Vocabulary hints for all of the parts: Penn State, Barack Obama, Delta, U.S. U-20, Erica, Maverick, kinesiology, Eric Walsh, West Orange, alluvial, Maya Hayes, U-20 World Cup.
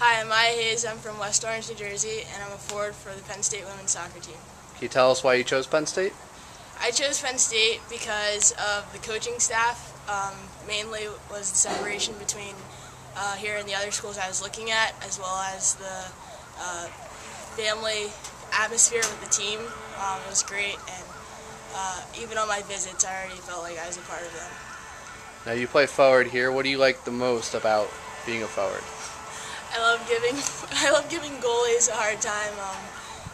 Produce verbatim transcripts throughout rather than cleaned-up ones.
Hi, I'm Maya Hayes. I'm from West Orange, New Jersey, and I'm a forward for the Penn State women's soccer team. Can you tell us why you chose Penn State? I chose Penn State because of the coaching staff. Um, mainly was the separation between uh, here and the other schools I was looking at, as well as the uh, family atmosphere with the team. Um, it was great, and uh, even on my visits, I already felt like I was a part of them. Now you play forward here. What do you like the most about being a forward? I love giving. I love giving goalies a hard time, um,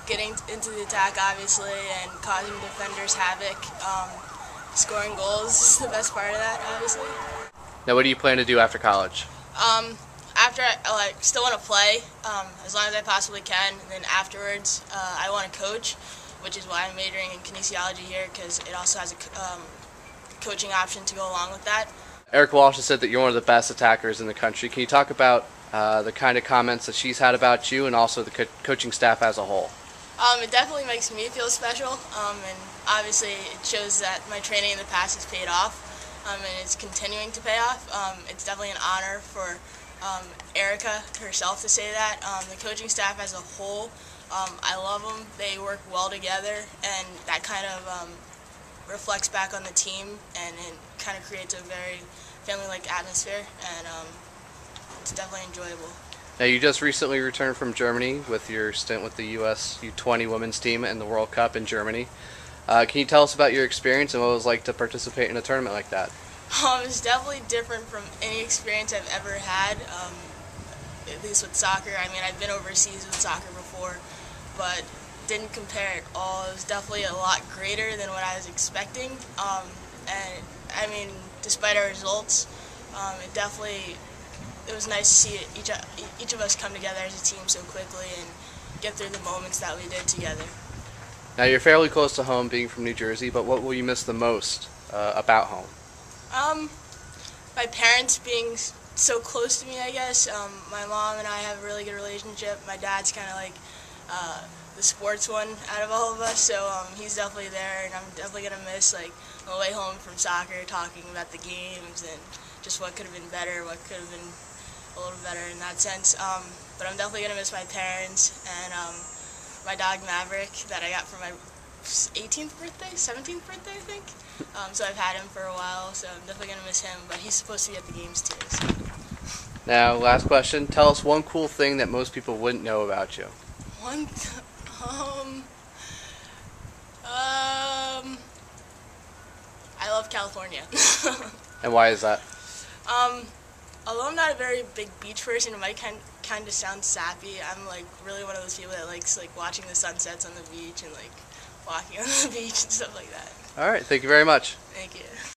getting into the attack, obviously, and causing defenders havoc. Um, scoring goals is the best part of that, obviously. Now, what do you plan to do after college? Um, after I like, still want to play um, as long as I possibly can. And then afterwards, uh, I want to coach, which is why I'm majoring in kinesiology here, because it also has a um, coaching option to go along with that. Eric Walsh has said that you're one of the best attackers in the country. Can you talk about uh, the kind of comments that she's had about you and also the co coaching staff as a whole? Um, it definitely makes me feel special, um, and obviously it shows that my training in the past has paid off, um, and it's continuing to pay off. Um, it's definitely an honor for um, Erica herself to say that. Um, the coaching staff as a whole, um, I love them. They work well together, and that kind of um, reflects back on the team, and it kind of creates a very family-like atmosphere, and um, it's definitely enjoyable. Now, you just recently returned from Germany with your stint with the U S U twenty women's team and the World Cup in Germany. Uh, can you tell us about your experience and what it was like to participate in a tournament like that? Um, it's definitely different from any experience I've ever had, um, at least with soccer. I mean, I've been overseas with soccer before, but didn't compare at all. It was definitely a lot greater than what I was expecting. Um, and, I mean, despite our results, um, it definitely... It was nice to see each each of us come together as a team so quickly and get through the moments that we did together. Now you're fairly close to home, being from New Jersey, but what will you miss the most uh, about home? Um, my parents being so close to me, I guess. Um, my mom and I have a really good relationship. My dad's kind of like uh, the sports one out of all of us, so um, he's definitely there, and I'm definitely gonna miss like on the way home from soccer, talking about the games and just what could have been better, what could have been a little better in that sense, um, but I'm definitely going to miss my parents and um, my dog Maverick that I got for my eighteenth birthday, seventeenth birthday I think, um, so I've had him for a while, so I'm definitely going to miss him, but he's supposed to be at the games too. So. Now, last question, tell us one cool thing that most people wouldn't know about you. One, um, um, I love California. And why is that? Um. Although I'm not a very big beach person, it might kind kind of sound sappy. I'm like really one of those people that likes like watching the sunsets on the beach and like walking on the beach and stuff like that. All right, thank you very much. Thank you.